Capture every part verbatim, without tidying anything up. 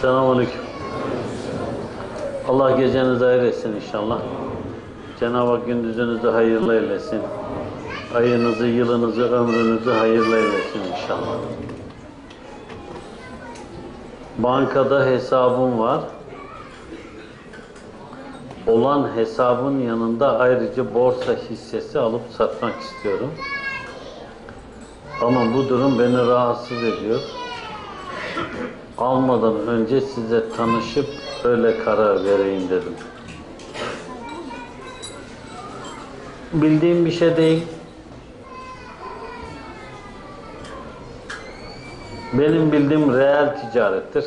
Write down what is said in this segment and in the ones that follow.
Selamünaleyküm. Allah gecenizi hayır etsin inşallah. Cenab-ı Hak gündüzünüzü hayırlı eylesin. Ayınızı, yılınızı, ömrünüzü hayırlı eylesin inşallah. Bankada hesabım var. Olan hesabın yanında ayrıca borsa hissesi alıp satmak istiyorum. Ama bu durum beni rahatsız ediyor. Almadan önce size tanışıp öyle karar vereyim dedim. Bildiğim bir şey değil. Benim bildiğim reel ticarettir.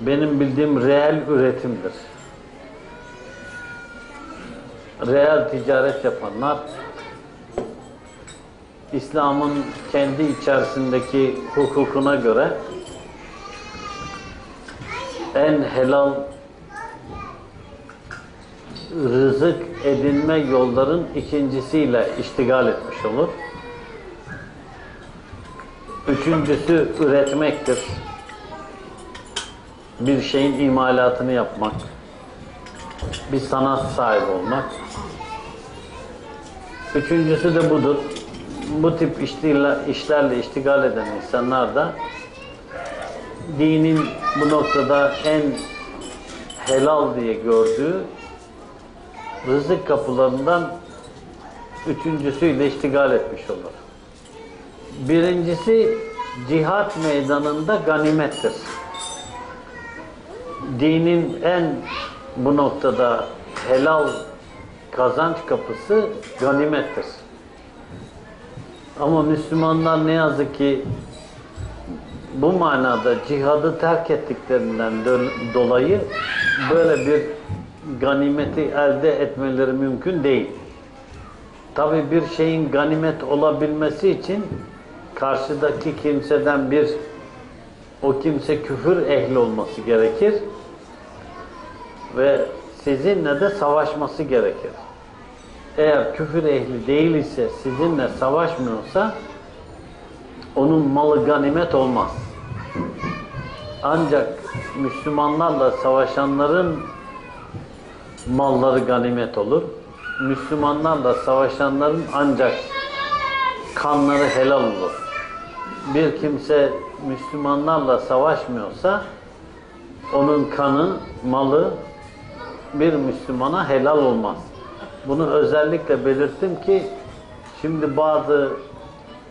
Benim bildiğim reel üretimdir. Reel ticaret yapanlar İslam'ın kendi içerisindeki hukukuna göre en helal rızık edinme yolların ikincisiyle iştigal etmiş olur. Üçüncüsü üretmektir. Bir şeyin imalatını yapmak, bir sanat sahibi olmak. Üçüncüsü de budur. Bu tip işlerle iştigal eden insanlar da dinin bu noktada en helal diye gördüğü rızık kapılarından üçüncüsüyle iştigal etmiş olur. Birincisi cihat meydanında ganimettir. Dinin en bu noktada helal kazanç kapısı ganimettir. Ama Müslümanlar ne yazık ki bu manada cihadı terk ettiklerinden dolayı böyle bir ganimeti elde etmeleri mümkün değil. Tabii bir şeyin ganimet olabilmesi için karşıdaki kimseden bir o kimse küfür ehli olması gerekir ve sizinle de savaşması gerekir. Eğer küfür ehli değil ise, sizinle savaşmıyorsa onun malı ganimet olmaz. Ancak Müslümanlarla savaşanların malları ganimet olur. Müslümanlarla savaşanların ancak kanları helal olur. Bir kimse Müslümanlarla savaşmıyorsa onun kanı, malı bir Müslümana helal olmaz. Bunu özellikle belirttim ki şimdi bazı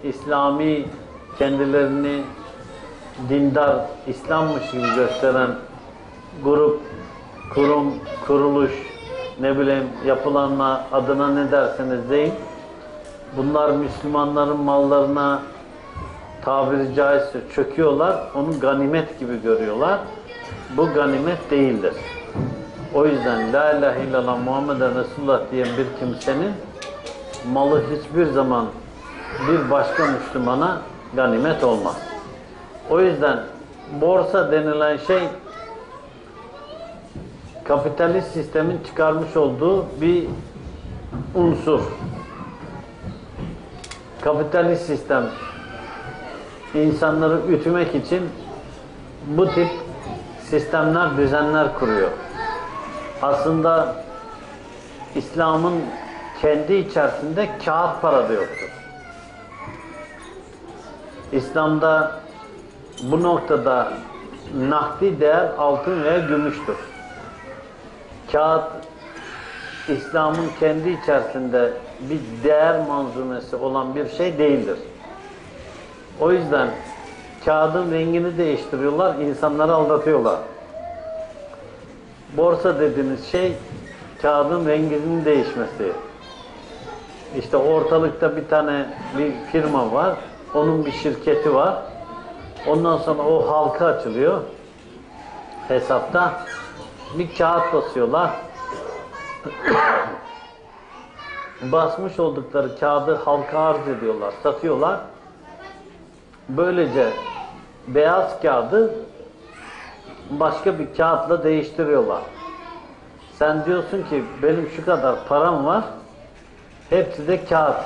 İslami kendilerini dindar, İslammış gibi gösteren grup, kurum, kuruluş, ne bileyim yapılanma adına ne derseniz deyin. Bunlar Müslümanların mallarına tabiri caizse çöküyorlar, onu ganimet gibi görüyorlar. Bu ganimet değildir. O yüzden La ilahe illallah Muhammeden Resulullah diyen bir kimsenin malı hiçbir zaman bir başka Müslümana ganimet olmaz. O yüzden borsa denilen şey kapitalist sistemin çıkarmış olduğu bir unsur. Kapitalist sistem insanları ütmek için bu tip sistemler, düzenler kuruyor. Aslında İslam'ın kendi içerisinde kağıt para da yoktur. İslam'da bu noktada nakdi değer altın veya gümüştür. Kağıt, İslam'ın kendi içerisinde bir değer manzumesi olan bir şey değildir. O yüzden kağıdın rengini değiştiriyorlar, insanları aldatıyorlar. Borsa dediğiniz şey kağıdın renginin değişmesi. İşte ortalıkta bir tane bir firma var, onun bir şirketi var. Ondan sonra o halka açılıyor hesapta. Bir kağıt basıyorlar. Basmış oldukları kağıdı halka arz ediyorlar, satıyorlar. Böylece beyaz kağıdı başka bir kağıtla değiştiriyorlar. Sen diyorsun ki benim şu kadar param var, hepsi de kağıt.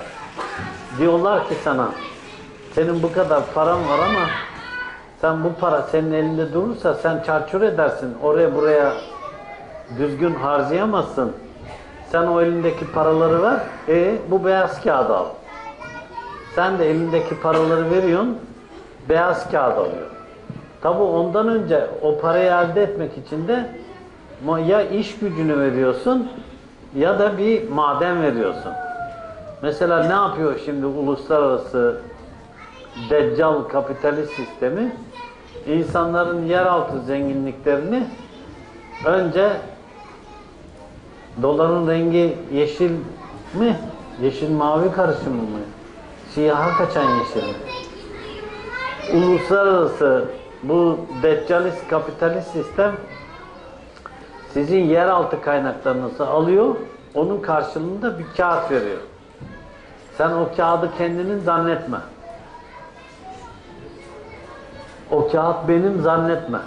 Diyorlar ki sana, senin bu kadar param var ama Sen bu para senin elinde durursa sen çarçur edersin. Oraya buraya düzgün harcayamazsın. Sen o elindeki paraları ver. E, bu beyaz kağıdı al. Sen de elindeki paraları veriyorsun. Beyaz kağıt alıyorsun. Tabi ondan önce o parayı elde etmek için de ya iş gücünü veriyorsun ya da bir maden veriyorsun. Mesela ne yapıyor şimdi uluslararası deccal kapitalist sistemi? İnsanların yeraltı zenginliklerini önce doların rengi yeşil mi? Yeşil mavi karışımı mı? Siyaha kaçan yeşil mi? Uluslararası bu deccalist kapitalist sistem sizin yeraltı kaynaklarınızı alıyor, onun karşılığında bir kağıt veriyor. Sen o kağıdı kendinin zannetme. O kağıt benim zannetme.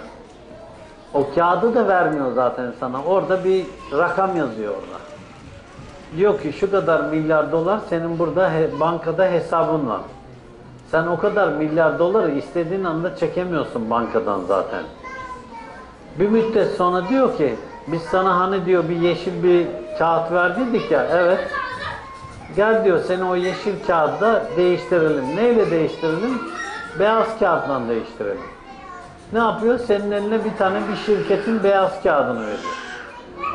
O kağıdı da vermiyor zaten sana. Orada bir rakam yazıyor orada. Diyor ki şu kadar milyar dolar senin burada he, bankada hesabın var. Sen o kadar milyar doları istediğin anda çekemiyorsun bankadan zaten. Bir müddet sonra diyor ki biz sana hani diyor bir yeşil bir kağıt verdiydik ya, evet. Gel diyor seni o yeşil kağıtla değiştirelim. Neyle değiştirelim? Beyaz kağıtla değiştirelim. Ne yapıyor? Senin eline bir tane bir şirketin beyaz kağıdını veriyor.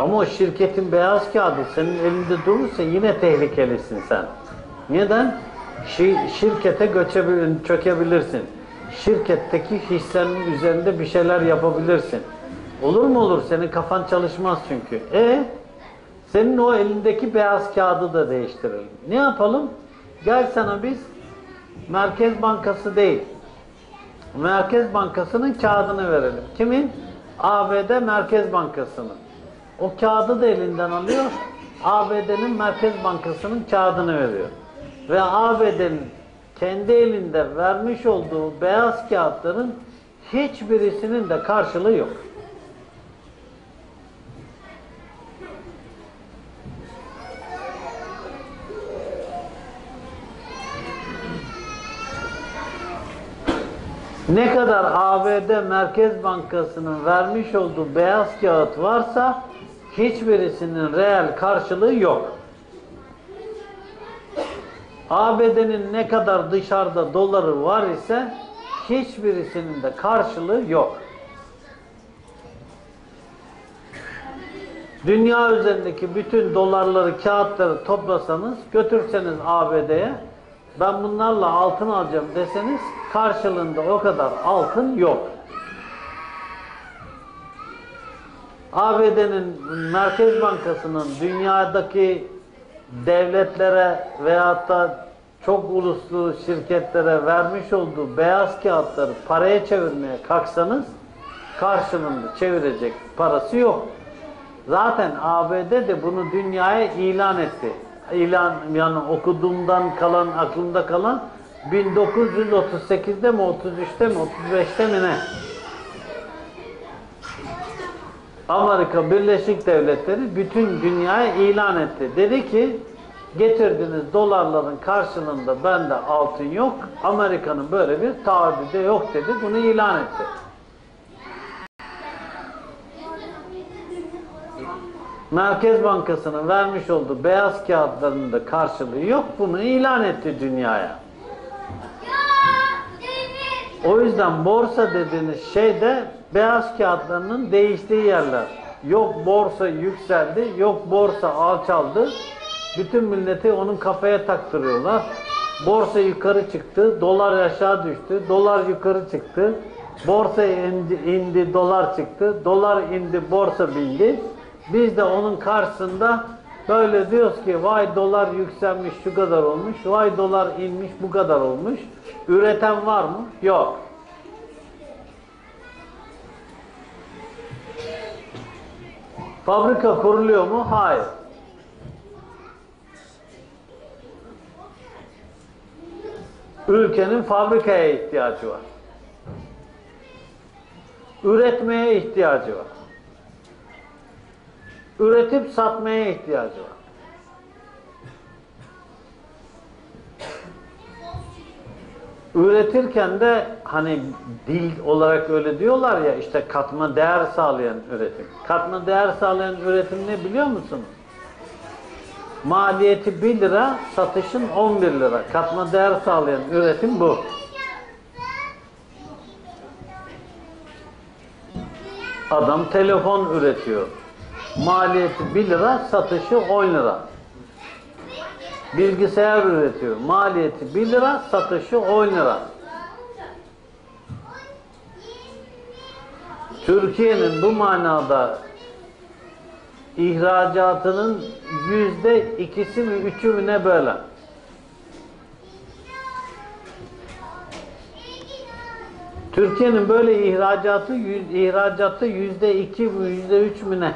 Ama o şirketin beyaz kağıdı senin elinde durursa yine tehlikelisin sen. Neden? Şi şirkete göçebil çökebilirsin. Şirketteki hissenin üzerinde bir şeyler yapabilirsin. Olur mu olur? Senin kafan çalışmaz çünkü. E senin o elindeki beyaz kağıdı da değiştirelim. Ne yapalım? Gel sana biz Merkez Bankası değil, Merkez Bankası'nın kağıdını verelim. Kimin? A B D Merkez Bankası'nın. O kağıdı da elinden alıyor, A B D'nin Merkez Bankası'nın kağıdını veriyor. Ve A B D'nin kendi elinde vermiş olduğu beyaz kağıtların hiçbirisinin de karşılığı yok. Ne kadar A B D Merkez Bankası'nın vermiş olduğu beyaz kağıt varsa hiçbirisinin reel karşılığı yok. A B D'nin ne kadar dışarıda doları var ise hiçbirisinin de karşılığı yok. Dünya üzerindeki bütün dolarları, kağıtları toplasanız, götürseniz A B D'ye, ben bunlarla altın alacağım deseniz karşılığında o kadar altın yok. A B D'nin Merkez Bankası'nın dünyadaki devletlere veyahut da çok uluslu şirketlere vermiş olduğu beyaz kağıtları paraya çevirmeye kalksanız karşılığında çevirecek parası yok. Zaten A B D de bunu dünyaya ilan etti. İlan, yani okuduğumdan kalan, aklımda kalan bin dokuz yüz otuz sekiz'de mi, otuz üç'te mi, otuz beş'te mi ne? Amerika Birleşik Devletleri bütün dünyaya ilan etti. Dedi ki getirdiğiniz dolarların karşılığında bende altın yok. Amerika'nın böyle bir taahhüdü de yok dedi. Bunu ilan etti. Merkez Bankası'nın vermiş olduğu beyaz kağıtlarının da karşılığı yok. Bunu ilan etti dünyaya. O yüzden borsa dediğiniz şey de beyaz kağıtlarının değiştiği yerler. Yok borsa yükseldi, yok borsa alçaldı. Bütün milleti onun kafaya taktırıyorlar. Borsa yukarı çıktı, dolar aşağı düştü, dolar yukarı çıktı. Borsa indi, indi dolar çıktı, dolar indi, borsa bindi. Biz de onun karşısında böyle diyoruz ki vay dolar yükselmiş şu kadar olmuş, vay dolar inmiş bu kadar olmuş. Üreten var mı? Yok. Fabrika kuruluyor mu? Hayır. Ülkenin fabrikaya ihtiyacı var. Üretmeye ihtiyacı var. Üretip satmaya ihtiyacı var. Üretirken de hani dil olarak öyle diyorlar ya, işte katma değer sağlayan üretim. Katma değer sağlayan üretim ne biliyor musunuz? Maliyeti bir lira, satışın on bir lira. Katma değer sağlayan üretim bu. Adam telefon üretiyor. Maliyeti bir lira, satışı on lira. Bilgisayar üretiyor. Maliyeti bir lira, satışı on lira. Türkiye'nin bu manada ihracatının yüzde ikisi mi, üçü mü ne böyle? Türkiye'nin böyle ihracatı, ihracatı yüzde iki mi, yüzde üç mü ne?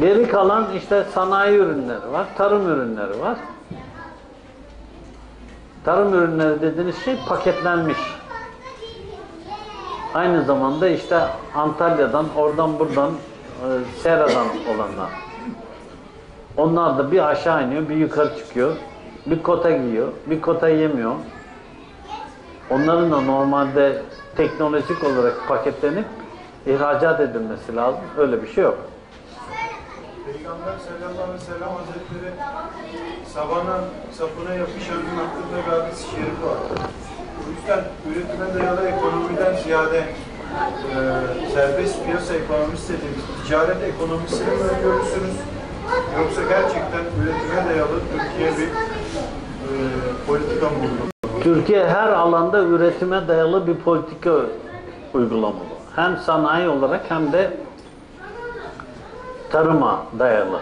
Geri kalan işte sanayi ürünleri var, tarım ürünleri var. Tarım ürünleri dediğiniz şey paketlenmiş. Aynı zamanda işte Antalya'dan, oradan buradan, e, Sera'dan olanlar. Onlar da bir aşağı iniyor, bir yukarı çıkıyor. Bir kota giyiyor, bir kota yemiyor. Onların da normalde teknolojik olarak paketlenip ihracat edilmesi lazım. Öyle bir şey yok. Peygamber sallallahu aleyhi ve sellem hazretleri sabana, sapına yapışanın hakkında bir hadis-i şerif var. O yüzden üretime dayalı ekonomiden ziyade e, serbest piyasa ekonomisi dediğimiz ticaret ekonomisini mi görürsünüz? Yoksa gerçekten üretime dayalı Türkiye bir e, politika mı uygulamalı? Türkiye her alanda üretime dayalı bir politika uygulamalı. Hem sanayi olarak hem de tarıma dayalı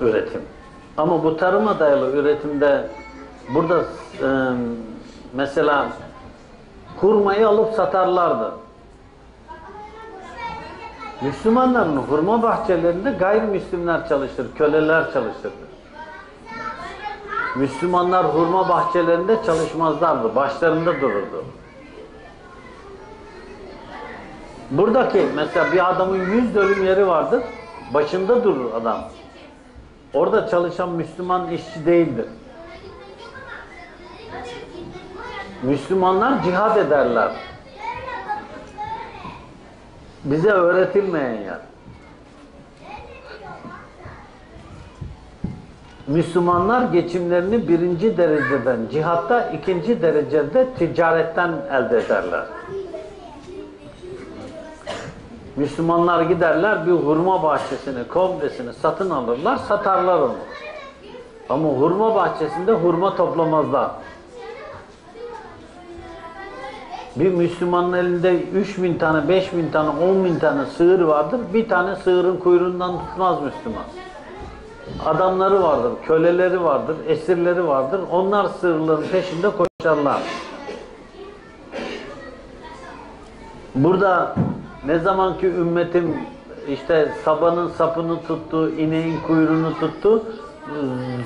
üretim. Ama bu tarıma dayalı üretimde burada e, mesela hurmayı alıp satarlardı. Müslümanların hurma bahçelerinde gayrimüslimler çalışır, köleler çalışırdı. Müslümanlar hurma bahçelerinde çalışmazlardı, başlarında dururdu. Buradaki mesela bir adamın yüz dönüm yeri vardır, başında durur adam. Orada çalışan Müslüman işçi değildir. Müslümanlar cihad ederler. Bize öğretilmeyen yer. Müslümanlar geçimlerini birinci dereceden cihatta, ikinci derecede ticaretten elde ederler. Müslümanlar giderler bir hurma bahçesini, komplesini satın alırlar, satarlar onu. Ama hurma bahçesinde hurma toplamazlar. Bir Müslümanın elinde üç bin tane, beş bin tane, on bin tane sığır vardır. Bir tane sığırın kuyruğundan tutmaz Müslüman. Adamları vardır, köleleri vardır, esirleri vardır. Onlar sığırların peşinde koşarlar. Burada ne zaman ki ümmetim işte sabanın sapını tuttu, ineğin kuyruğunu tuttu,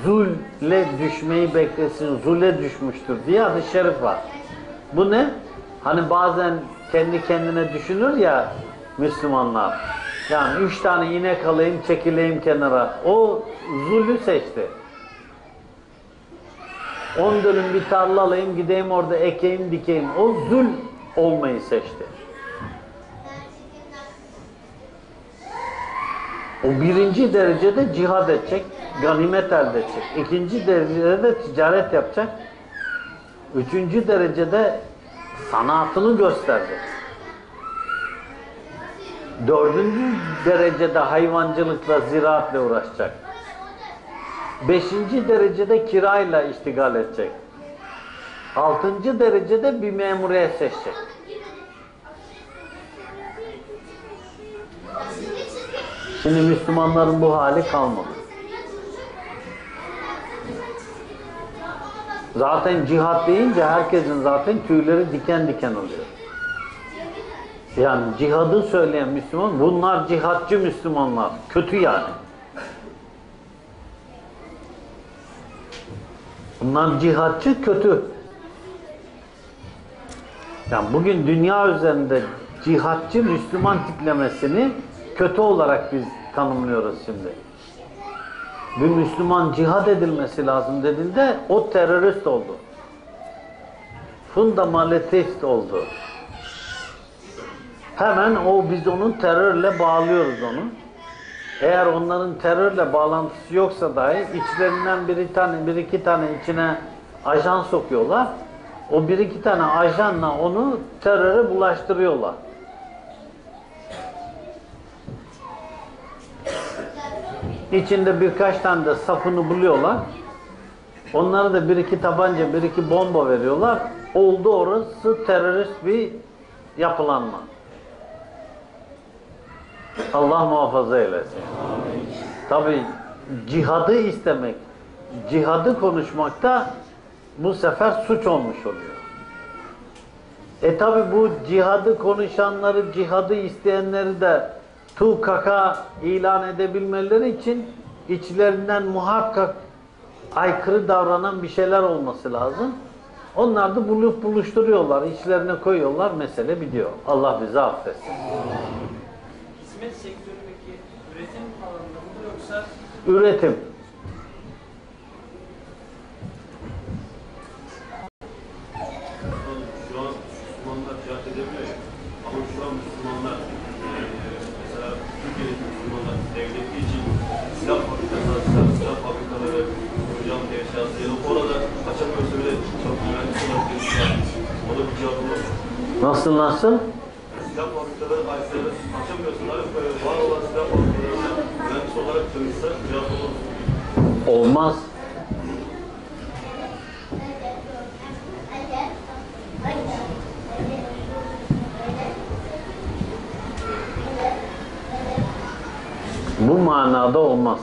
zule düşmeyi beklesin, zule düşmüştür diye hadis-i şerif var. Bu ne? Hani bazen kendi kendine düşünür ya Müslümanlar, yani üç tane inek alayım, çekileyim kenara. O zulü seçti. On dönüm bir tarla alayım, gideyim orada ekeyim, dikeyim. O zul olmayı seçti. O birinci derecede cihad edecek, ganimet elde edecek. İkinci derecede de ticaret yapacak. Üçüncü derecede sanatını gösterecek. Dördüncü derecede hayvancılıkla, ziraatla uğraşacak. Beşinci derecede kirayla iştigal edecek. Altıncı derecede bir memuriyet seçecek. Şimdi Müslümanların bu hali kalmadı. Zaten cihat deyince herkesin zaten tüyleri diken diken oluyor. Yani cihadı söyleyen Müslüman, bunlar cihatçı Müslümanlar. Kötü yani. Bunlar cihatçı, kötü. Yani bugün dünya üzerinde cihatçı Müslüman tiplemesini kötü olarak biz tanımlıyoruz şimdi. bir Müslüman cihad edilmesi lazım dediğinde o terörist oldu. Fundamentalist oldu. Hemen o biz onun terörle bağlıyoruz onu. Eğer onların terörle bağlantısı yoksa dahi içlerinden bir tane, bir iki tane içine ajan sokuyorlar. O bir iki tane ajanla onu teröre bulaştırıyorlar. İçinde birkaç tane de sapını buluyorlar. Onlara da bir iki tabanca, bir iki bomba veriyorlar. Oldu orası terörist bir yapılanma. Allah muhafaza eylesin. Tabi cihadı istemek, cihadı konuşmak da bu sefer suç olmuş oluyor. E tabi bu cihadı konuşanları, cihadı isteyenleri de tukaka ilan edebilmeleri için içlerinden muhakkak aykırı davranan bir şeyler olması lazım. Onlar da bulup buluşturuyorlar, içlerine koyuyorlar, mesele biliyor. Allah bizi affetsin. Hizmet sektöründeki üretim alanında mı yoksa? Üretim. Şu an Müslümanlar cihat edemiyor ya. Ama şu an Müslümanlar, mesela Türkiye'deki Müslümanlar devleti için silah fabrikaları, silah, silah fabrikaları, hocam devşahsı, yani orada kaçamıyorsa bile çok mühendis olarak gelişiyor. O da bir cihat olur. Nasıl nasıl? Silah fabrikaları, ayetleri açamıyorsunlar. Var olan silah fabrikalarına mühendis olarak çalışsa cihat olur. Olmaz. Bu manada olmaz.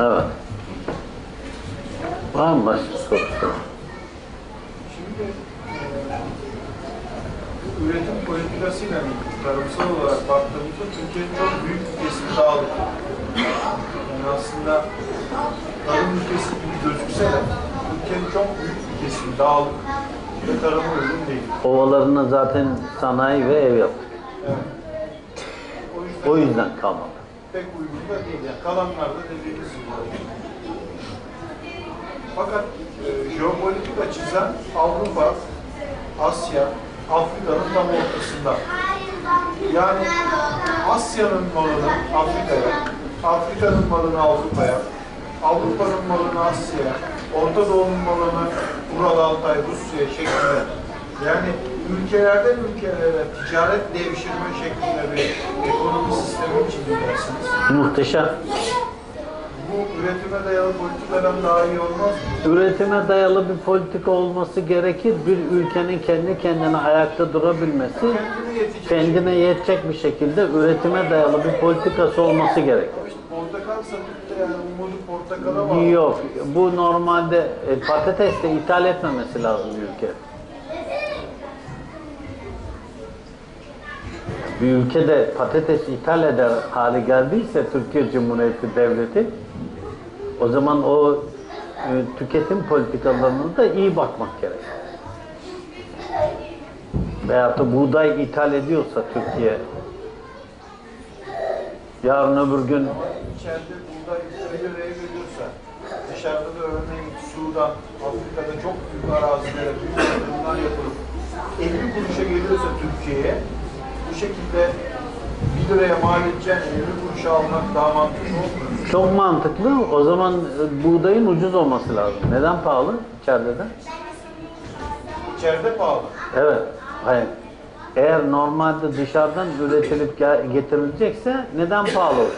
Evet. Var mı başka soru? Şimdi bu üretim politikasıyla tarımsal olarak baktığımızda Türkiye'nin çok büyük kesim dağıldı. Yani aslında tarım ülkesi gibi gözükse de Türkiye'nin çok büyük bir kesim dağıldı. Ve tarıma uygun değil. Ovalarına zaten sanayi ve ev yaptık. Evet. O yüzden, o yüzden kalmadı. Pek uygun da değil. Yani kalanlar da dediğimiz gibi. Fakat e, jeopolitik açıdan Avrupa, Asya, Afrika'nın tam ortasında. Yani Asya'nın malını Afrika'ya, Afrika'nın malını Avrupa'ya, Avrupa'nın malını Asya'ya, Orta Doğu'nun malını Ural, Altay, Rusya şeklinde. Yani ülkelerden ülkelere ticaret devşirme şeklinde bir ekonomi sistemi içindeyiz. Muhteşem. Bu üretime dayalı politikadan daha iyi olmaz mı? Üretime dayalı bir politika olması gerekir. Bir ülkenin kendi kendine ayakta durabilmesi, kendine yetecek, kendine yetecek bir şekilde üretime dayalı bir politikası olması gerekir. Portakal satıp da yani umudu portakala var. Yok, bu normalde e, patates de ithal etmemesi lazım ülke. Bir ülkede patates ithal eder hale geldiyse Türkiye Cumhuriyeti Devleti, o zaman o e, tüketim politikalarına da iyi bakmak gerek. Veyahut da buğday ithal ediyorsa Türkiye, yarın öbür gün... Ama içeride buğday ithal ediyorsa, dışarıda da örneğin Sudan, Afrika'da çok büyük arazilere, büyük yatırımlar yapılıp elli kuruşa geliyorsa Türkiye'ye, şekilde bir liraya mal edeceğin bir kuruşa almak daha mantıklı olmuyor. Çok mantıklı. O zaman buğdayın ucuz olması lazım. Neden pahalı içeride de? İçeride pahalı. Evet. Hayır. Eğer normalde dışarıdan üretilip getirilecekse neden pahalı olur?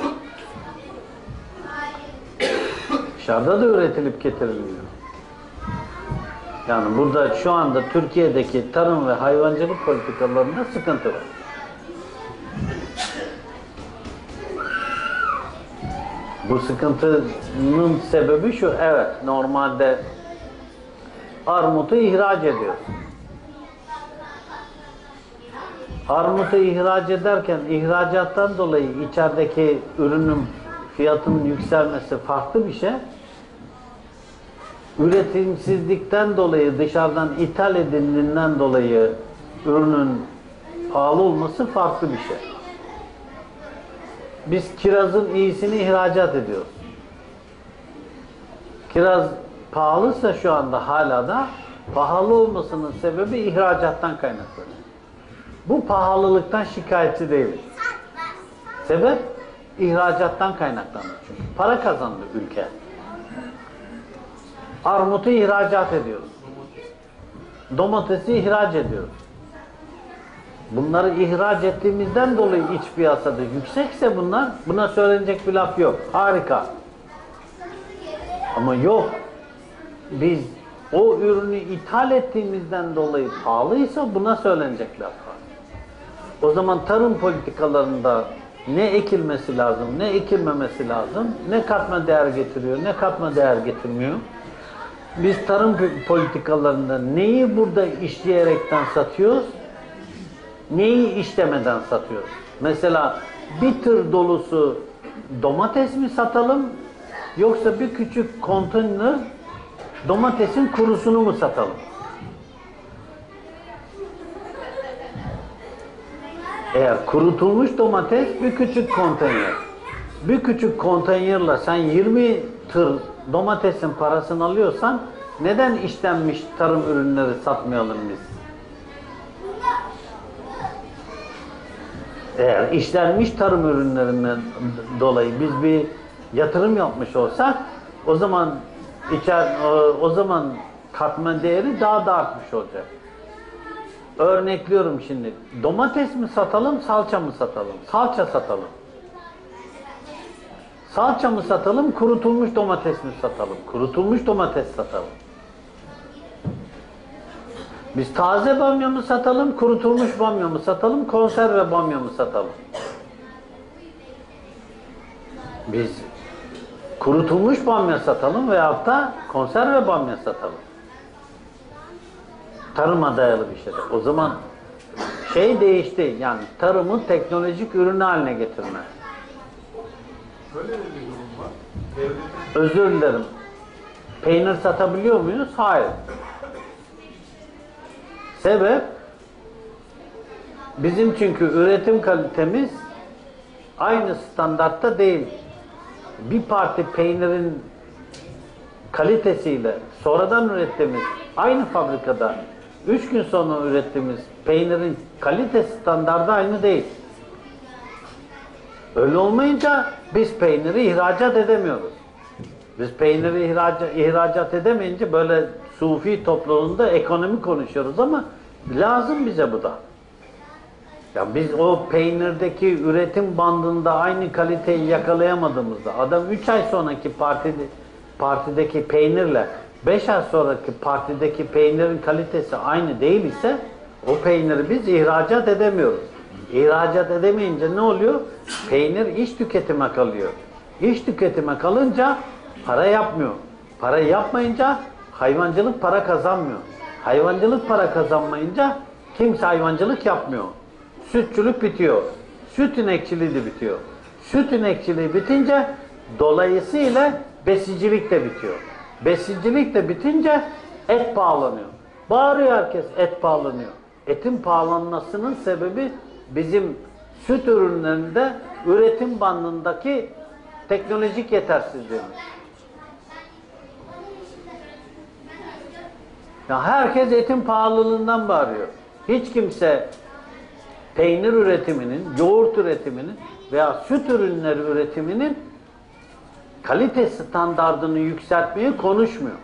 Dışarıda da üretilip getiriliyor. Yani burada şu anda Türkiye'deki tarım ve hayvancılık politikalarında sıkıntı var. Bu sıkıntının sebebi şu, evet normalde armutu ihraç ediyoruz. Armutu ihraç ederken ihracattan dolayı içerideki ürünün fiyatının yükselmesi farklı bir şey. Üretimsizlikten dolayı dışarıdan ithal edildiğinden dolayı ürünün pahalı olması farklı bir şey. Biz kirazın iyisini ihracat ediyoruz. Kiraz pahalıysa şu anda hala da pahalı olmasının sebebi ihracattan kaynaklanıyor. Bu pahalılıktan şikayetçi değiliz. Sebep ihracattan kaynaklanıyor çünkü. Para kazandı ülke. Armutu ihracat ediyoruz. Domatesi ihraç ediyoruz. Bunları ihraç ettiğimizden dolayı iç piyasada yüksekse bunlar, buna söylenecek bir laf yok. Harika. Ama yok. Biz o ürünü ithal ettiğimizden dolayı pahalıysa buna söylenecek laf var. O zaman tarım politikalarında ne ekilmesi lazım, ne ekilmemesi lazım, ne katma değer getiriyor, ne katma değer getirmiyor. Biz tarım politikalarında neyi burada işleyerekten satıyoruz, neyi işlemeden satıyoruz? Mesela bir tır dolusu domates mi satalım, yoksa bir küçük konteyner domatesin kurusunu mu satalım? Eğer kurutulmuş domates bir küçük konteyner. Bir küçük konteynerle sen yirmi tır domatesin parasını alıyorsan neden işlenmiş tarım ürünleri satmayalım biz? Eğer işlenmiş tarım ürünlerinden dolayı biz bir yatırım yapmış olsak o zaman içer o zaman katma değeri daha da artmış olacak. Örnekliyorum şimdi. Domates mi satalım, salça mı satalım? Salça satalım. Salça mı satalım, kurutulmuş domates mi satalım? Kurutulmuş domates satalım. Biz taze bamya mı satalım, kurutulmuş bamya mı satalım, konserve bamya mı satalım? Biz kurutulmuş bamya satalım veyahut da konserve bamya satalım. Tarıma dayalı bir şeydir. O zaman şey değişti, yani tarımı teknolojik ürün haline getirme. Böyle bir durum var. Devletin... Özür dilerim. Peynir satabiliyor muyuz? Hayır. Sebep? Bizim çünkü üretim kalitemiz aynı standartta değil. Bir parti peynirin kalitesiyle sonradan ürettiğimiz aynı fabrikada üç gün sonra ürettiğimiz peynirin kalite standardı aynı değil. Öyle olmayınca biz peyniri ihracat edemiyoruz. Biz peyniri ihraca, ihracat edemeyince böyle sufi topluluğunda ekonomi konuşuyoruz ama lazım bize bu da. Ya biz o peynirdeki üretim bandında aynı kaliteyi yakalayamadığımızda adam üç ay sonraki partide, partideki peynirle beş ay sonraki partideki peynirin kalitesi aynı değil ise o peyniri biz ihracat edemiyoruz. İhracat edemeyince ne oluyor? Peynir iç tüketime kalıyor. İç tüketime kalınca para yapmıyor. Para yapmayınca hayvancılık para kazanmıyor. Hayvancılık para kazanmayınca kimse hayvancılık yapmıyor. Sütçülük bitiyor. Süt inekçiliği de bitiyor. Süt inekçiliği bitince dolayısıyla besicilik de bitiyor. Besicilik de bitince et pahalanıyor. Bağırıyor herkes, et pahalanıyor. Etin pahalanmasının sebebi bizim süt ürünlerinde üretim bandındaki teknolojik yetersizliğimiz. Ya herkes etin pahalılığından bağırıyor. Hiç kimse peynir üretiminin, yoğurt üretiminin veya süt ürünleri üretiminin kalite standardını yükseltmeyi konuşmuyor.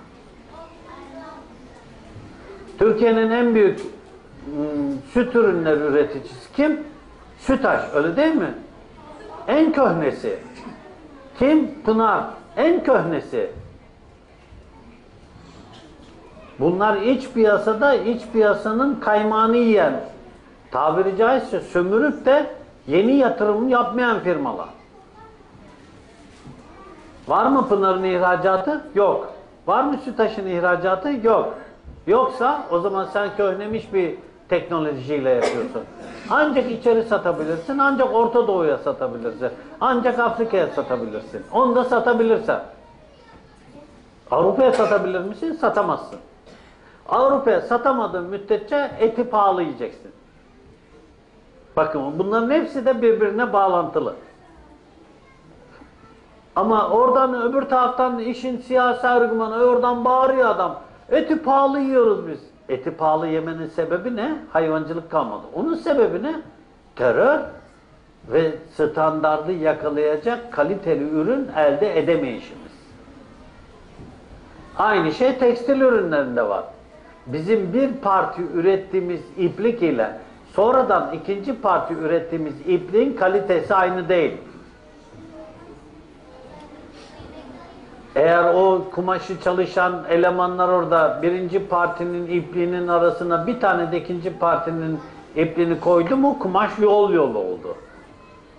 Türkiye'nin en büyük süt ürünleri üreticisi kim? Sütaş, öyle değil mi? En köhnesi. Kim? Pınar. En köhnesi. Bunlar iç piyasada, iç piyasanın kaymağını yiyen, tabiri caizse sömürüp de yeni yatırım yapmayan firmalar. Var mı Pınar'ın ihracatı? Yok. Var mı Sütaş'ın ihracatı? Yok. Yoksa o zaman sen köhnemiş bir teknolojiyle yapıyorsun. Ancak içeri satabilirsin, ancak Orta Doğu'ya satabilirsin, ancak Afrika'ya satabilirsin. Onu da satabilirsen. Avrupa'ya satabilir misin? Satamazsın. Avrupa'ya satamadığın müddetçe eti pahalı yiyeceksin. Bakın bunların hepsi de birbirine bağlantılı. Ama oradan öbür taraftan işin siyasi argümanı, oradan bağırıyor adam. Eti pahalı yiyoruz biz. Eti pahalı yemenin sebebi ne? Hayvancılık kalmadı. Onun sebebi ne? Terör ve standardı yakalayacak kaliteli ürün elde edemeyişimiz. Aynı şey tekstil ürünlerinde var. Bizim bir parti ürettiğimiz iplik ile sonradan ikinci parti ürettiğimiz ipliğin kalitesi aynı değil. Eğer o kumaşı çalışan elemanlar orada birinci partinin ipliğinin arasına bir tane de ikinci partinin ipliğini koydu mu kumaş yol yolu oldu.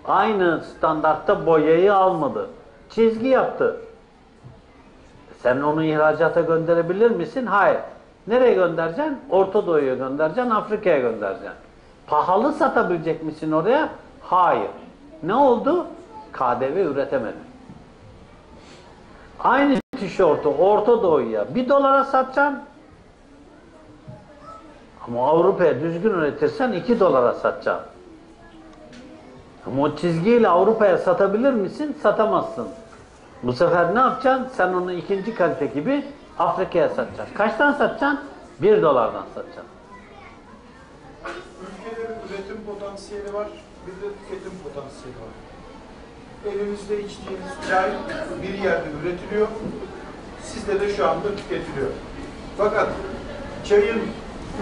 Aynı standartta boyayı almadı. Çizgi yaptı. Sen onu ihracata gönderebilir misin? Hayır. Nereye göndereceksin? Orta Doğu'ya göndereceksin, Afrika'ya göndereceksin. Pahalı satabilecek misin oraya? Hayır. Ne oldu? K D V üretemedin. Aynı tişörtü Orta Doğu'ya bir dolara satacaksın ama Avrupa'ya düzgün üretirsen iki dolara satacaksın. Ama o çizgiyle Avrupa'ya satabilir misin? Satamazsın. Bu sefer ne yapacaksın? Sen onu ikinci kalite gibi Afrika'ya satacaksın. Kaçtan satacaksın? Bir dolardan satacaksın. Ülkelerin üretim potansiyeli var, bir de tüketim potansiyeli var. Elimizde içtiğimiz çay bir yerde üretiliyor, sizde de şu anda tüketiliyor. Fakat çayın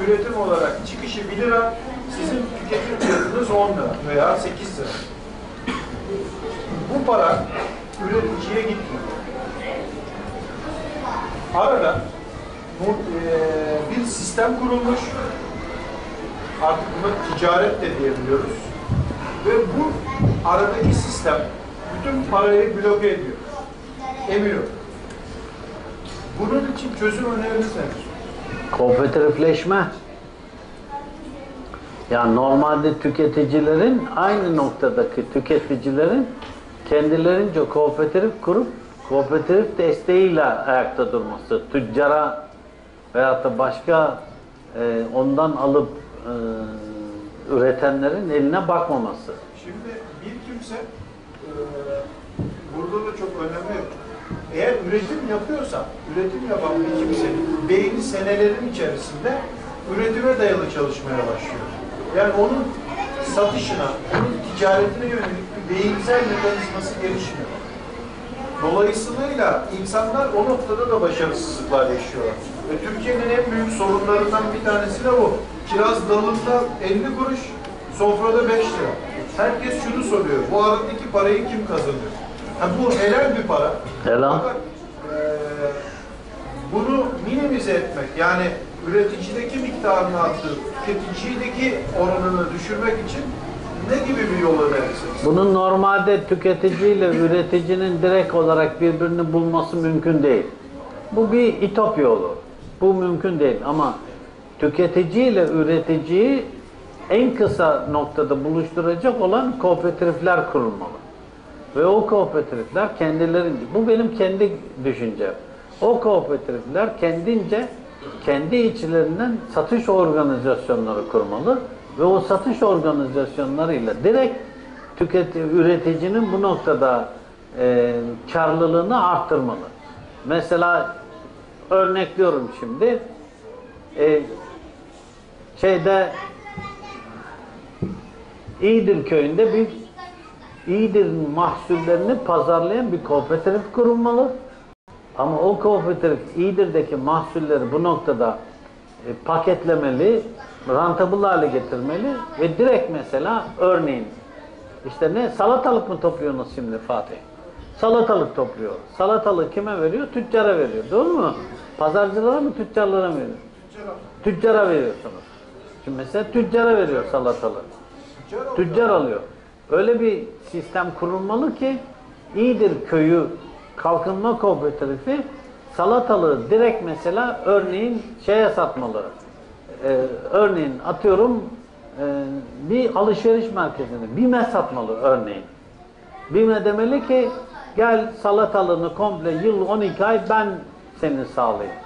üretim olarak çıkışı bir lira, sizin tüketim fiyatınız on lira veya sekiz lira. Bu para üreticiye gitmiyor. Arada bu, e, bir sistem kurulmuş, artık buna ticaret de diyebiliyoruz ve bu aradaki sistem bütün parayı bloke ediyor, emiyor. Bunun için çözüm öneriniz nedir? Kooperatifleşme. Yani normalde tüketicilerin, aynı noktadaki tüketicilerin kendilerince kooperatif kurup kooperatif desteğiyle ayakta durması, tüccara veyahut da başka e, ondan alıp e, üretenlerin eline bakmaması. Şimdi bir kimse burada da çok önemli yok. Eğer üretim yapıyorsa, üretim yapan bir kimse beyni senelerin içerisinde üretime dayalı çalışmaya başlıyor. Yani onun satışına, onun ticaretine yönelik bir beyinsel mekanizması gelişmiyor. Dolayısıyla insanlar o noktada da başarısızlıklar yaşıyorlar. Ve Türkiye'nin en büyük sorunlarından bir tanesi de bu. Kiraz dalında elli kuruş, sofrada beş lira. Herkes şunu soruyor, bu aradaki parayı kim kazanıyor? Ha, bu helal bir para. Helal. Fakat e, bunu minimize etmek, yani üreticideki miktarını arttırıp tüketicideki oranını düşürmek için ne gibi bir yol önerirsiniz? Bunun normalde tüketiciyle üreticinin direkt olarak birbirini bulması mümkün değil. Bu bir itopya olur. Bu mümkün değil ama tüketiciyle üreticiyi en kısa noktada buluşturacak olan kooperatifler kurulmalı. Ve o kooperatifler kendilerince, bu benim kendi düşüncem, o kooperatifler kendince, kendi içlerinden satış organizasyonları kurmalı ve o satış organizasyonlarıyla direkt tüketi, üreticinin bu noktada e, karlılığını arttırmalı. Mesela örnekliyorum şimdi, e, şeyde İğdir köyünde bir İğdir mahsullerini pazarlayan bir kooperatif kurulmalı. Ama o kooperatif İğdir'deki mahsulleri bu noktada e, paketlemeli, rentable hale getirmeli ve direkt mesela örneğin işte ne salatalık mı topluyorsunuz şimdi Fatih? Salatalık topluyor. Salatalık kime veriyor? Tüccara veriyor. Doğru mu? Pazarcılara mı tüccarlara mı veriyor? Tüccara. Tüccara veriyorsunuz. Şimdi mesela tüccara veriyor salatalığı. Tüccar alıyor. Öyle bir sistem kurulmalı ki İğdir köyü kalkınma kooperatifi salatalığı direkt mesela örneğin şeye satmaları. Ee, örneğin atıyorum e, bir alışveriş merkezinde BİM'e satmalı örneğin. BİM'e demeli ki gel salatalığını komple yıl on iki ay ben seni sağlayayım.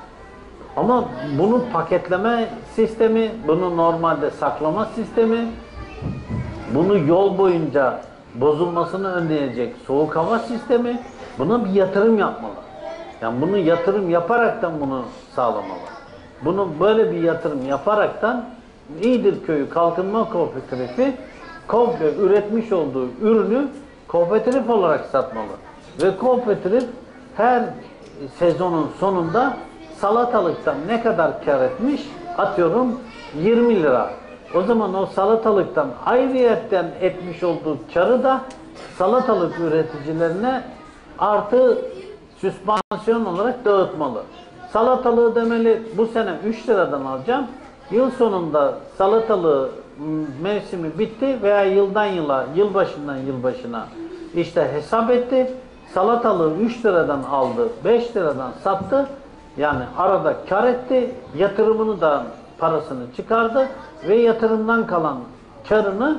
Ama bunu paketleme sistemi, bunu normalde saklama sistemi, bunu yol boyunca bozulmasını önleyecek soğuk hava sistemi, buna bir yatırım yapmalı. Yani bunu yatırım yaparaktan bunu sağlamalı. Bunu böyle bir yatırım yaparaktan İğdir Köyü Kalkınma Kooperatifi komple üretmiş olduğu ürünü kooperatif olarak satmalı. Ve kooperatif her sezonun sonunda salatalıktan ne kadar kar etmiş? Atıyorum yirmi lira. O zaman o salatalıktan ayrıyetten etmiş olduğu karı da salatalık üreticilerine artı süspansiyon olarak dağıtmalı. Salatalığı demeli bu sene üç liradan alacağım. Yıl sonunda salatalığı mevsimi bitti veya yıldan yıla, yılbaşından yılbaşına işte hesap etti. Salatalığı üç liradan aldı, beş liradan sattı. Yani arada kar etti, yatırımını da parasını çıkardı ve yatırımdan kalan karını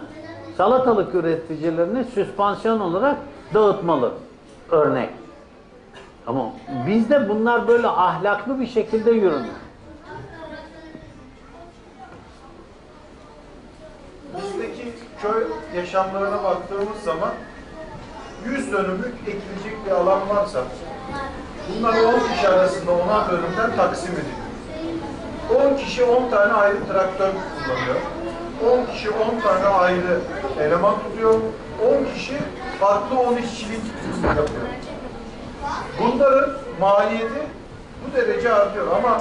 salatalık üreticilerine süspansiyon olarak dağıtmalı örnek. Ama bizde bunlar böyle ahlaklı bir şekilde yürünüyor. Bizdeki köy yaşamlarına baktığımız zaman yüz dönümlük ekilecek bir alan varsa bunlar on kişi arasında onar bölümden taksim ediliyor. on kişi on tane ayrı traktör kullanıyor. on kişi on tane ayrı eleman tutuyor. on kişi farklı on işçilik yapıyor. Bunların maliyeti bu derece artıyor ama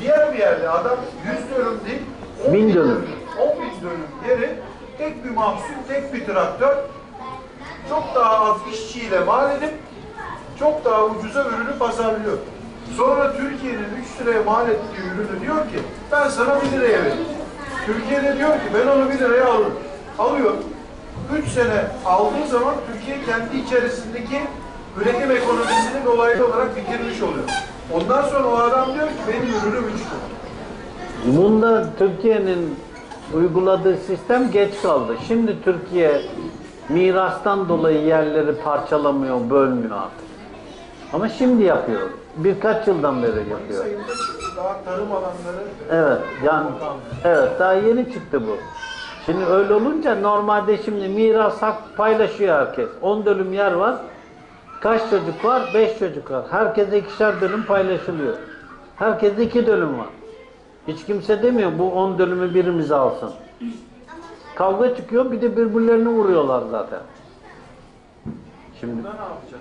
diğer bir yerde adam yüz dönüm değil, on bin dönüm, on bin dönüm yeri tek bir mahsul, tek bir traktör çok daha az işçiyle mal edip çok daha ucuza ürünü pazarlıyor. Sonra Türkiye'nin üç liraya mal ettiği ürünü diyor ki ben sana bir liraya vereyim. Türkiye'de diyor ki ben onu bir liraya alırım. Alıyor. üç sene aldığı zaman Türkiye kendi içerisindeki üretim ekonomisini dolaylı olarak bitirmiş oluyor. Ondan sonra o adam diyor ki benim ürünüm üç lira. Bunda Türkiye'nin uyguladığı sistem geç kaldı. Şimdi Türkiye mirastan dolayı yerleri parçalamıyor, bölmüyor artık. Ama şimdi yapıyor. Birkaç yıldan beri yapıyor. Daha tarım alanları... Evet, yani, evet, daha yeni çıktı bu. Şimdi öyle olunca normalde şimdi miras hak paylaşıyor herkes. on dönüm yer var. Kaç çocuk var? beş çocuk var. Herkese ikişer dönüm paylaşılıyor. Herkese iki dönüm var. Hiç kimse demiyor bu on dönümü birimiz alsın. Kavga çıkıyor, bir de birbirlerini vuruyorlar zaten. Şimdi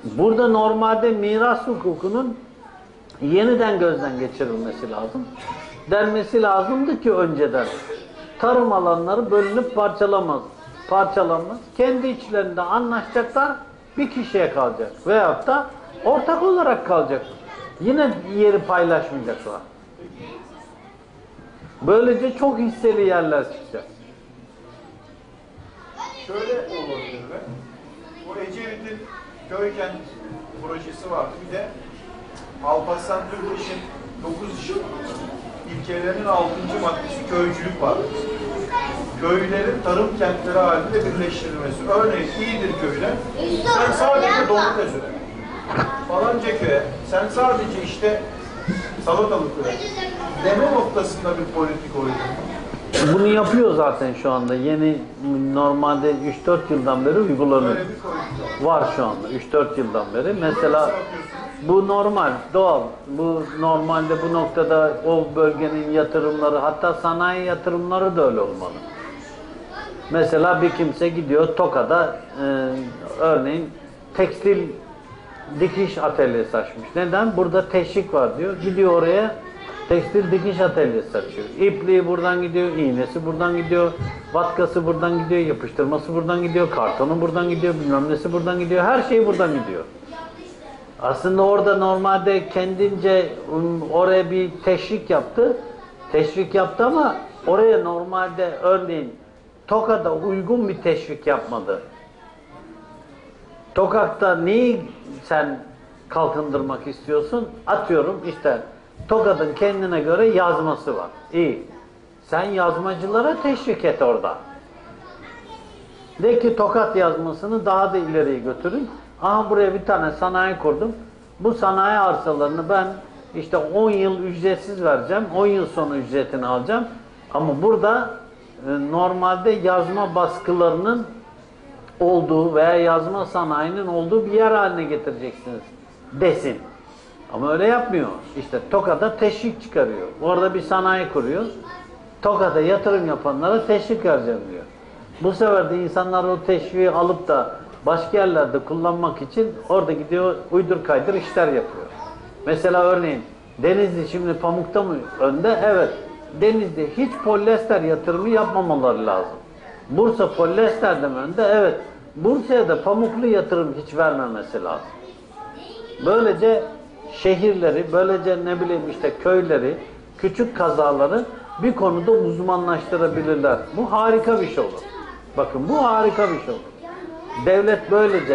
burada normalde miras hukukunun yeniden gözden geçirilmesi lazım. Denmesi lazımdı ki önceden tarım alanları bölünüp parçalamaz. Parçalanmaz. Kendi içlerinde anlaşacaklar, bir kişiye kalacak veyahut da ortak olarak kalacak. Yine yeri paylaşmayacaklar. Böylece çok hisseli yerler çıkacak. Şöyle olabilir mi? Bu Ecevit'in köykent projesi vardı. Bir de Alparslan Türkeş'in dokuz ilkelerinin altıncı maddesi köycülük vardı. Köylerin tarım kentleri halinde birleştirilmesi. Örneğin İğdir köyüne sen sadece domates üret. Falanca köye sen sadece işte salatalık üret. Deme noktasında bir politik oydu. Bunu yapıyor zaten şu anda. Yeni normalde üç dört yıldan beri uygulanıyor. Var şu anda üç dört yıldan beri. Mesela bu normal, doğal. Bu normalde bu noktada o bölgenin yatırımları, hatta sanayi yatırımları da öyle olmalı. Mesela bir kimse gidiyor Toka'da e, örneğin tekstil dikiş atölyesi açmış. Neden? Burada teşvik var diyor. Gidiyor oraya tekstil dikiş atölyesi açıyor. İpliği buradan gidiyor, iğnesi buradan gidiyor, vatkası buradan gidiyor, yapıştırması buradan gidiyor, kartonu buradan gidiyor, bilmem nesi buradan gidiyor, her şey buradan gidiyor. Aslında orada normalde kendince oraya bir teşvik yaptı. Teşvik yaptı ama oraya normalde örneğin Toka'da uygun bir teşvik yapmadı. Tokat'ta neyi sen kalkındırmak istiyorsun. Atıyorum işte Tokat'ın kendine göre yazması var. İyi. Sen yazmacılara teşvik et orada. De ki Tokat yazmasını daha da ileriye götürün. Aha buraya bir tane sanayi kurdum. Bu sanayi arsalarını ben işte on yıl ücretsiz vereceğim. on yıl sonra ücretini alacağım. Ama burada e, normalde yazma baskılarının olduğu veya yazma sanayinin olduğu bir yer haline getireceksiniz desin. Ama öyle yapmıyor. İşte Tokat'a teşvik çıkarıyor. Orada bir sanayi kuruyor. Tokat'a yatırım yapanlara teşvik vereceğim diyor. Bu sefer de insanlar o teşviği alıp da başka yerlerde kullanmak için orada gidiyor uydur kaydır işler yapıyor. Mesela örneğin Denizli şimdi pamukta mı önde? Evet. Denizli hiç polyester yatırımı yapmamaları lazım. Bursa polyester'de mi önde? Evet. Bursa'ya da pamuklu yatırım hiç vermemesi lazım. Böylece şehirleri, böylece ne bileyim işte köyleri, küçük kazaları bir konuda uzmanlaştırabilirler. Bu harika bir şey olur. Bakın bu harika bir şey olur. Devlet böylece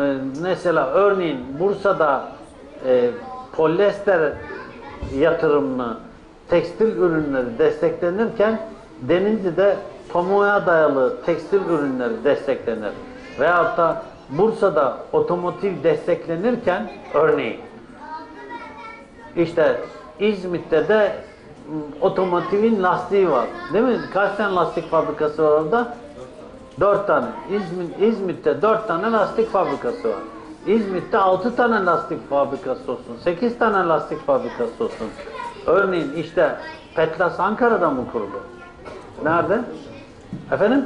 e, mesela örneğin Bursa'da e, polyester yatırımını, tekstil ürünleri desteklenirken Denizli'de pamuğa dayalı tekstil ürünleri desteklenir. Veyahut da Bursa'da otomotiv desteklenirken örneğin işte İzmit'te de otomotivin lastiği var. Değil mi? Kaç tane lastik fabrikası var orada? Dört tane. İzmit, İzmit'te dört tane lastik fabrikası var. İzmit'te altı tane lastik fabrikası olsun. Sekiz tane lastik fabrikası olsun. Örneğin işte Petlas Ankara'da mı kuruldu? Nerede? Efendim?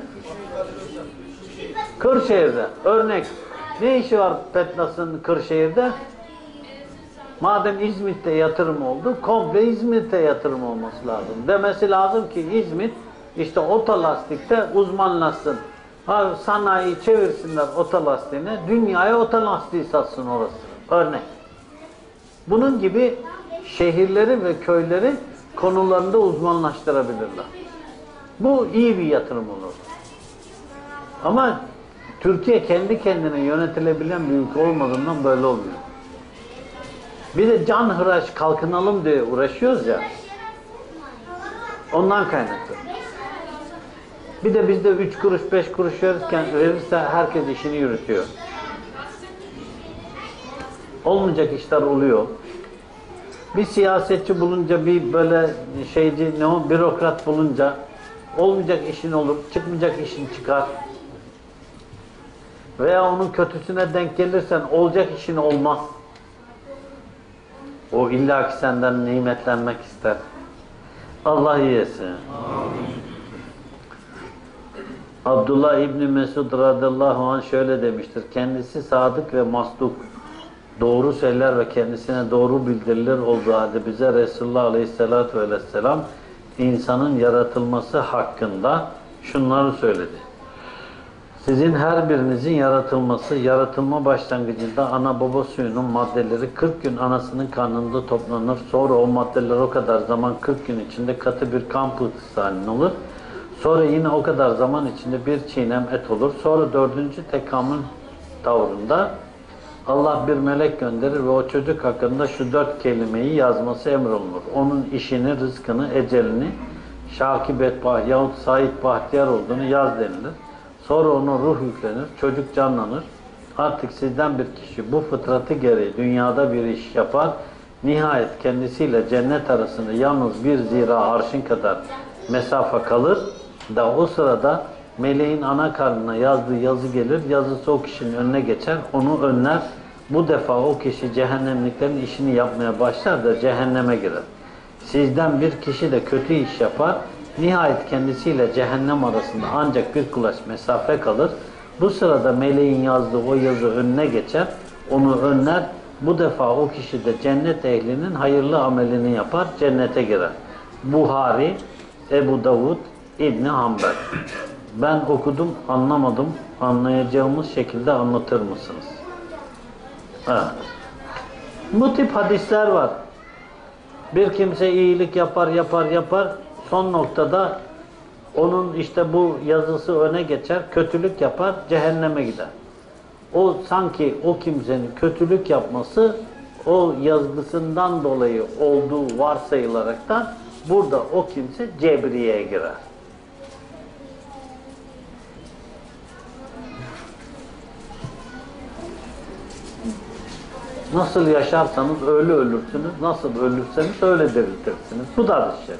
Kırşehir'de. Örnek. Ne işi var Petlas'ın Kırşehir'de? Madem İzmit'te yatırım oldu, komple İzmit'te yatırım olması lazım. Demesi lazım ki İzmit işte otolastikte uzmanlaşsın. Ha, sanayi çevirsinler otolastiğine, dünyaya otolastiği satsın orası. Örnek. Bunun gibi şehirleri ve köyleri konularında uzmanlaştırabilirler. Bu iyi bir yatırım olur. Ama Türkiye kendi kendine yönetilebilen bir ülke olmadığından böyle olmuyor. Bir de canhıraş kalkınalım diye uğraşıyoruz ya. Ondan kaynaklı. Bir de bizde üç kuruş beş kuruş verirken verirse herkes işini yürütüyor. Olmayacak işler oluyor. Bir siyasetçi bulunca, bir böyle şeyci ne o bürokrat bulunca olmayacak işin olur, çıkmayacak işin çıkar. Veya onun kötüsüne denk gelirsen olacak işin olmaz. O illaki senden nimetlenmek ister. Allah iyiyesin. Amin. Abdullah İbni Mesud radıyallahu anh şöyle demiştir. Kendisi sadık ve masduk. Doğru söyler ve kendisine doğru bildirilir olduğu halde bize Resulullah aleyhissalatu vesselam insanın yaratılması hakkında şunları söyledi. Sizin her birinizin yaratılması, yaratılma başlangıcında ana baba suyunun maddeleri kırk gün anasının karnında toplanır. Sonra o maddeler o kadar zaman kırk gün içinde katı bir kan pıhtısı haline olur. Sonra yine o kadar zaman içinde bir çiğnem et olur. Sonra dördüncü tekamül tavrında Allah bir melek gönderir ve o çocuk hakkında şu dört kelimeyi yazması emrolunur. Onun işini, rızkını, ecelini, şakibet bah yahut Said Bahtiyar olduğunu yaz denilir. Sonra ona ruh yüklenir, çocuk canlanır. Artık sizden bir kişi bu fıtratı gereği dünyada bir iş yapar. Nihayet kendisiyle cennet arasında yalnız bir zira arşın kadar mesafe kalır. Da o sırada meleğin ana karnına yazdığı yazı gelir. Yazısı o kişinin önüne geçer, onu önler. Bu defa o kişi cehennemliklerin işini yapmaya başlar da cehenneme girer. Sizden bir kişi de kötü iş yapar. Nihayet kendisiyle cehennem arasında ancak bir kulaç mesafe kalır. Bu sırada meleğin yazdığı o yazı önüne geçer, onu önler. Bu defa o kişi de cennet ehlinin hayırlı amelini yapar, cennete girer. Buhari, Ebu Davud, İbni Hanbel. Ben okudum, anlamadım. Anlayacağımız şekilde anlatır mısınız? Evet. Bu tip hadisler var. Bir kimse iyilik yapar, yapar, yapar. Son noktada onun işte bu yazısı öne geçer, kötülük yapar, cehenneme gider. o sanki o kimsenin kötülük yapması o yazgısından dolayı olduğu varsayılaraktan burada o kimse cebriye girer. Nasıl yaşarsanız öyle ölürsünüz, nasıl ölürseniz öyle diriltirsiniz. Bu da bir şey.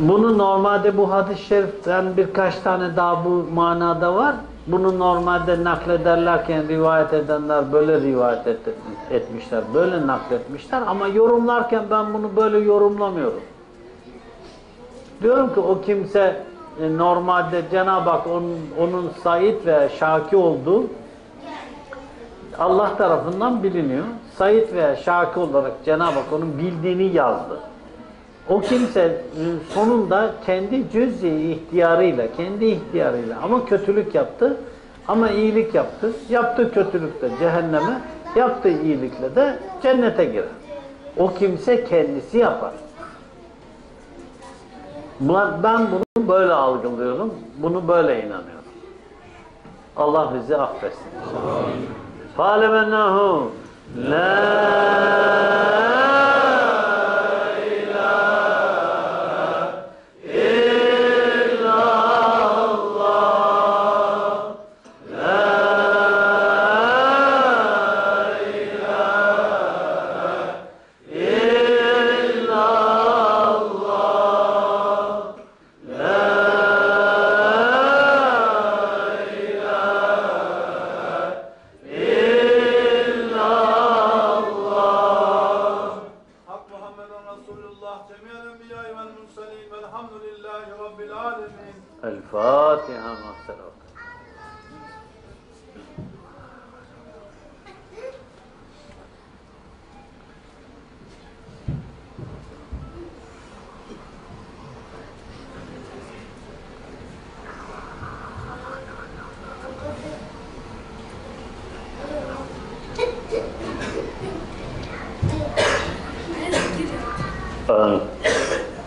Bunu normalde bu hadis-i şeriften birkaç tane daha bu manada var. Bunu normalde naklederlerken rivayet edenler böyle rivayet etmişler, böyle nakletmişler ama yorumlarken ben bunu böyle yorumlamıyorum. Diyorum ki o kimse normalde Cenab-ı Hak onun, onun Said veya Şaki olduğu Allah tarafından biliniyor. Said veya Şaki olarak Cenab-ı Hak onun bildiğini yazdı. O kimse sonunda kendi cüz-i ihtiyarıyla, kendi ihtiyarıyla ama kötülük yaptı, ama iyilik yaptı. Yaptığı kötülükle cehenneme, yaptığı iyilikle de cennete girer. O kimse kendisi yapar. Ben bunu böyle algılıyorum, bunu böyle inanıyorum. Allah bizi affetsin. Fâlemennehu lâ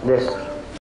This.